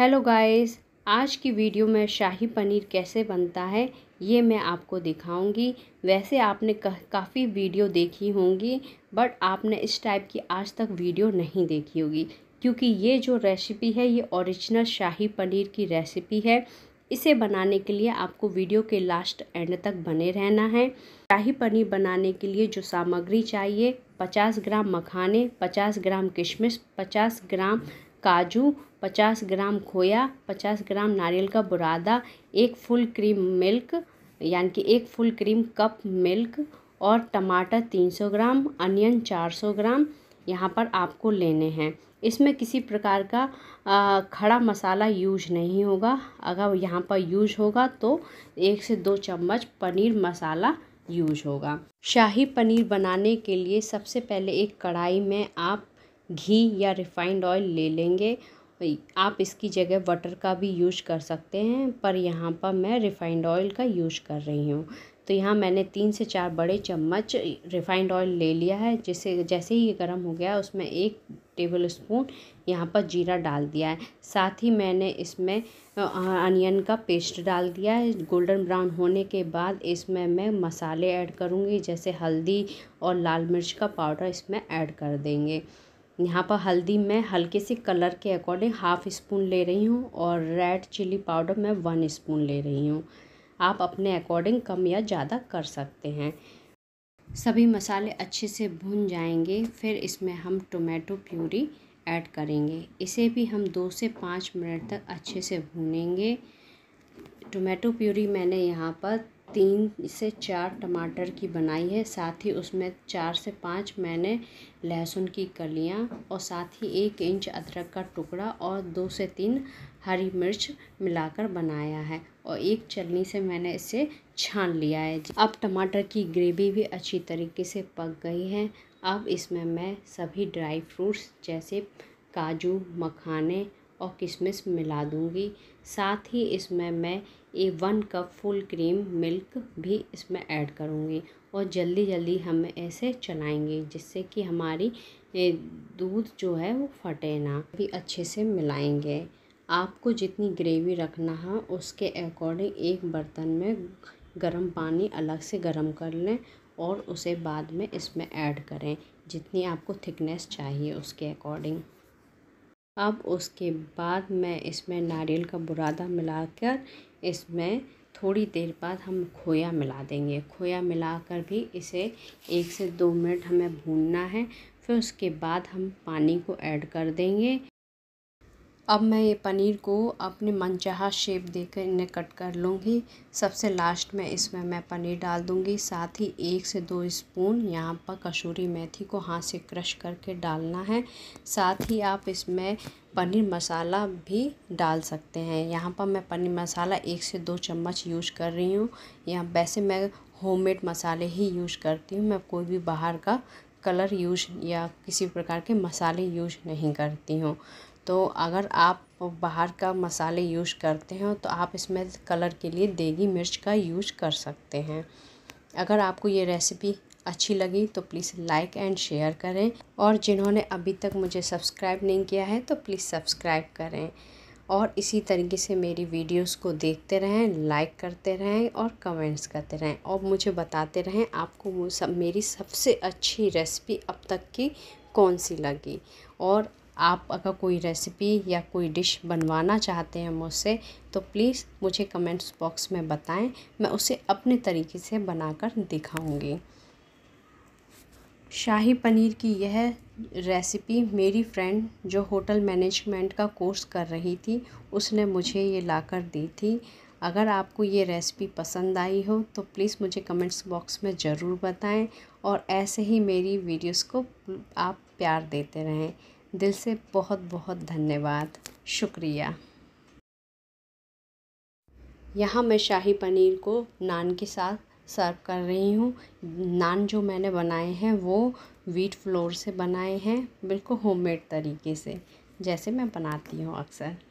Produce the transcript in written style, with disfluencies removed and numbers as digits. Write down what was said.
Hello guys, आज की video में शाही पनीर कैसे बनता है ये मैं आपको दिखाऊंगी। वैसे आपने काफ़ी वीडियो देखी होंगी बट आपने इस टाइप की आज तक वीडियो नहीं देखी होगी, क्योंकि ये जो रेसिपी है ये ओरिजिनल शाही पनीर की रेसिपी है। इसे बनाने के लिए आपको वीडियो के लास्ट एंड तक बने रहना है। शाही पनीर बनाने के लिए जो सामग्री चाहिए, 50 ग्राम मखाने, 50 ग्राम किशमिश, 50 ग्राम काजू, 50 ग्राम खोया, 50 ग्राम नारियल का बुरादा, एक फुल क्रीम मिल्क यानी कि एक फुल क्रीम कप मिल्क और टमाटर 300 ग्राम, अनियन 400 ग्राम यहाँ पर आपको लेने हैं। इसमें किसी प्रकार का खड़ा मसाला यूज नहीं होगा। अगर यहाँ पर यूज होगा तो 1 से 2 चम्मच पनीर मसाला यूज होगा। शाही पनीर बनाने के लिए सबसे पहले एक कढ़ाई में आप घी या रिफाइंड ऑयल ले लेंगे। आप इसकी जगह बटर का भी यूज कर सकते हैं, पर यहाँ पर मैं रिफाइंड ऑयल का यूज कर रही हूँ। तो यहाँ मैंने 3 से 4 बड़े चम्मच रिफाइंड ऑयल ले लिया है। जैसे ही ये गर्म हो गया उसमें 1 टेबल स्पून यहाँ पर जीरा डाल दिया है। साथ ही मैंने इसमें अनियन का पेस्ट डाल दिया है। गोल्डन ब्राउन होने के बाद इसमें मैं मसाले ऐड करूँगी, जैसे हल्दी और लाल मिर्च का पाउडर इसमें ऐड कर देंगे। यहाँ पर हल्दी मैं हल्के से कलर के अकॉर्डिंग 1/2 स्पून ले रही हूँ और रेड चिली पाउडर मैं 1 स्पून ले रही हूँ। आप अपने अकॉर्डिंग कम या ज़्यादा कर सकते हैं। सभी मसाले अच्छे से भुन जाएंगे, फिर इसमें हम टोमेटो प्यूरी ऐड करेंगे। इसे भी हम 2 से 5 मिनट तक अच्छे से भूनेंगे। टोमेटो प्यूरी मैंने यहाँ पर 3 से 4 टमाटर की बनाई है। साथ ही उसमें 4 से 5 मैंने लहसुन की कलियाँ और साथ ही 1 इंच अदरक का टुकड़ा और 2 से 3 हरी मिर्च मिलाकर बनाया है और 1 चलनी से मैंने इसे छान लिया है। अब टमाटर की ग्रेवी भी अच्छी तरीके से पक गई है। अब इसमें मैं सभी ड्राई फ्रूट्स जैसे काजू, मखाने और किशमिश मिला दूंगी। साथ ही इसमें मैं 1 कप फुल क्रीम मिल्क भी इसमें ऐड करूंगी और जल्दी जल्दी हम ऐसे चलाएंगे जिससे कि हमारी दूध जो है वो फटे ना। भी अच्छे से मिलाएंगे। आपको जितनी ग्रेवी रखना है उसके अकॉर्डिंग एक बर्तन में गर्म पानी अलग से गर्म कर लें और उसे बाद में इसमें ऐड करें, जितनी आपको थिकनेस चाहिए उसके अकॉर्डिंग। अब उसके बाद मैं इसमें नारियल का बुरादा मिलाकर इसमें थोड़ी देर बाद हम खोया मिला देंगे। खोया मिलाकर भी इसे 1 से 2 मिनट हमें भूनना है। फिर उसके बाद हम पानी को ऐड कर देंगे। अब मैं ये पनीर को अपने मनचाहा शेप देकर इन्हें कट कर लूँगी। सबसे लास्ट में इसमें मैं पनीर डाल दूँगी। साथ ही 1 से 2 स्पून यहाँ पर कसूरी मेथी को हाथ से क्रश करके डालना है। साथ ही आप इसमें पनीर मसाला भी डाल सकते हैं। यहाँ पर मैं पनीर मसाला 1 से 2 चम्मच यूज़ कर रही हूँ। यहाँ वैसे मैं होममेड मसाले ही यूज़ करती हूँ। मैं कोई भी बाहर का कलर यूज या किसी प्रकार के मसाले यूज नहीं करती हूँ। तो अगर आप बाहर का मसाले यूज करते हो तो आप इसमें कलर के लिए देगी मिर्च का यूज कर सकते हैं। अगर आपको ये रेसिपी अच्छी लगी तो प्लीज़ लाइक एंड शेयर करें और जिन्होंने अभी तक मुझे सब्सक्राइब नहीं किया है तो प्लीज़ सब्सक्राइब करें और इसी तरीके से मेरी वीडियोस को देखते रहें, लाइक करते रहें और कमेंट्स करते रहें और मुझे बताते रहें आपको मेरी सबसे अच्छी रेसिपी अब तक की कौन सी लगी। और आप अगर कोई रेसिपी या कोई डिश बनवाना चाहते हैं मुझसे तो प्लीज़ मुझे कमेंट्स बॉक्स में बताएं, मैं उसे अपने तरीके से बनाकर दिखाऊंगी। शाही पनीर की यह रेसिपी मेरी फ्रेंड जो होटल मैनेजमेंट का कोर्स कर रही थी उसने मुझे ये लाकर दी थी। अगर आपको ये रेसिपी पसंद आई हो तो प्लीज़ मुझे कमेंट्स बॉक्स में ज़रूर बताएं और ऐसे ही मेरी वीडियोस को आप प्यार देते रहें। दिल से बहुत बहुत धन्यवाद, शुक्रिया। यहाँ मैं शाही पनीर को नान के साथ सर्व कर रही हूँ। नान जो मैंने बनाए हैं वो व्हीट फ्लोर से बनाए हैं, बिल्कुल होममेड तरीके से जैसे मैं बनाती हूँ अक्सर।